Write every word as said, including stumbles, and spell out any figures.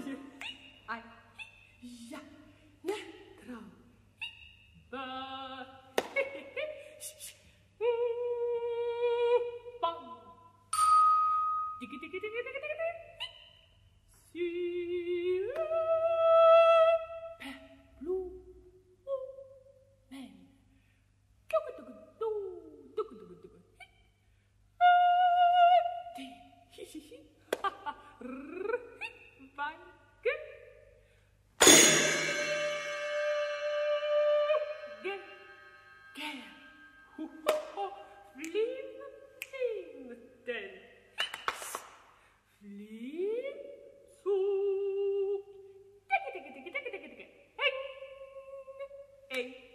I ya ya crow ba bum diggy diggy diggy diggy diggy si pe blue man go go do do do do do he he he ha ha bye. Hey.